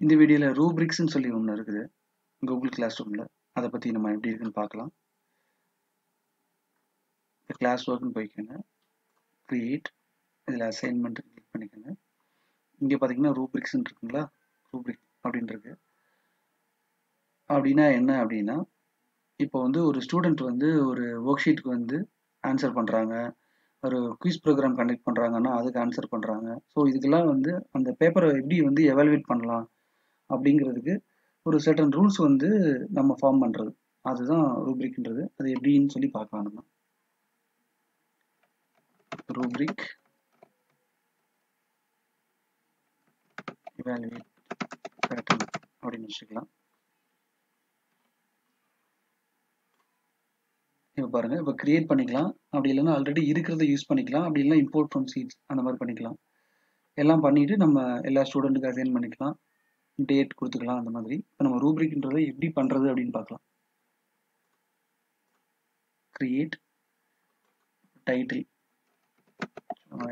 In the video, rubrics in Google Classroom. That's what we will the classwork. Create assignment. Here rubrics in rubric. Now, a student worksheet answer a quiz program conduct answer so the paper evaluate அப்படிங்கிறதுக்கு ஒரு certain rules வந்து நம்ம form பண்றது அதுதான் ரூபிக்ன்றது அது எப்படின்னு சொல்லி பார்க்கலாம் நம்ம ரூபிக் evaluate pattern அப்படினு சொல்லிக்கலாம் இப்போ பாருங்க இப்போ கிரியேட் பண்ணிக்கலாம் அப்படி இல்லனா ஆல்ரெடி இருக்குறதை யூஸ் பண்ணிக்கலாம் அப்படி இல்லனா import from seeds அந்த மாதிரி பண்ணிக்கலாம் எல்லாம் பண்ணிட்டு நம்ம எல்லா ஸ்டூடண்ட்க்கு அசைன் பண்ணிக்கலாம் date கொடுத்துக்கலாம் அந்த மாதிரி இப்போ நம்ம ரூபிக்ன்றதை எப்படி பண்றது அப்படினு பார்க்கலாம் create title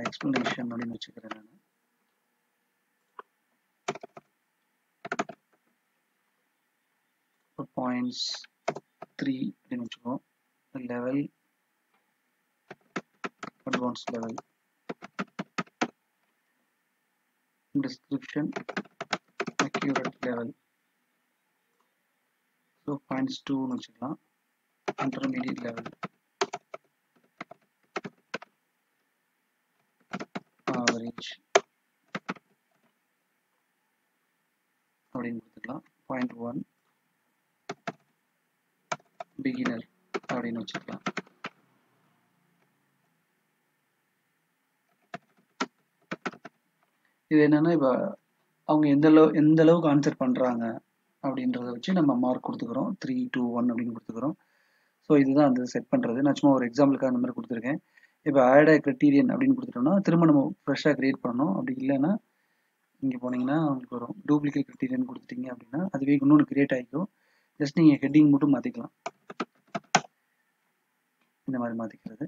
explanation அப்படினு வெச்சுக்கிறேன் நான் points 3 அப்படினு வெச்சுக்கோம் level advanced level description accurate level so points 2 intermediate level average point 1 beginner இது என்னன்னா இப்ப அவங்க எந்த அளவுக்கு ஆன்சர் பண்றாங்க அப்படின்றத வச்சு நம்ம மார்க் கொடுத்துக்கறோம் 3 2 1 அப்படினு கொடுத்துக்கறோம் சோ இதுதான் அந்த செட் பண்றது நான் சும்மா ஒரு எக்ஸாம்பிளுக்கு அந்த மாதிரி கொடுத்திருக்கேன் இப்போ add a criterion அப்படினு கொடுத்துட்டோம்னா திரும்ப நம்ம ஃப்ரெஷா கிரியேட் பண்ணனும் அப்படி இல்லனா இங்க போனீங்கன்னா உங்களுக்கு வரும் டூப்ளிகேட் criterion கொடுத்துட்டீங்க அப்படினா அதுவே இன்னொரு கிரியேட் ஆயிடும் ஜஸ்ட் நீங்க ஹெட்டிங் மட்டும் மாத்திக்கலாம் இந்த மாதிரி மாத்திக்கிறது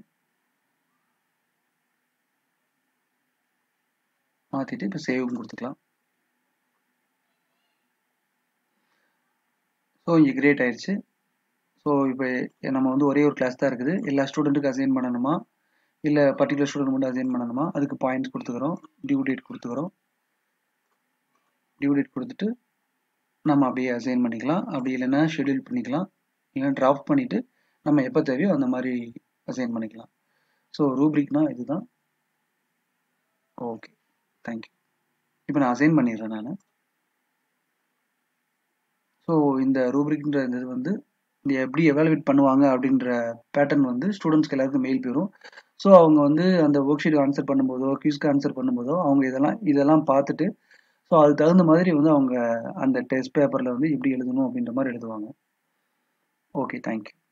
மாத்திட்டு இப்ப சேவ்னு கொடுத்துக்கலாம் So, this is great. So, if we have a class, we will assign a particular student. That is points, due date. Due date we will assign a schedule. We will draft it. We will assign it. So, rubric is this. Okay, thank you. Now, I will assign it. So, in the rubric, they evaluate the pattern the students mail. So, the worksheet answer the quiz answer the So, the test paper. Okay, thank you.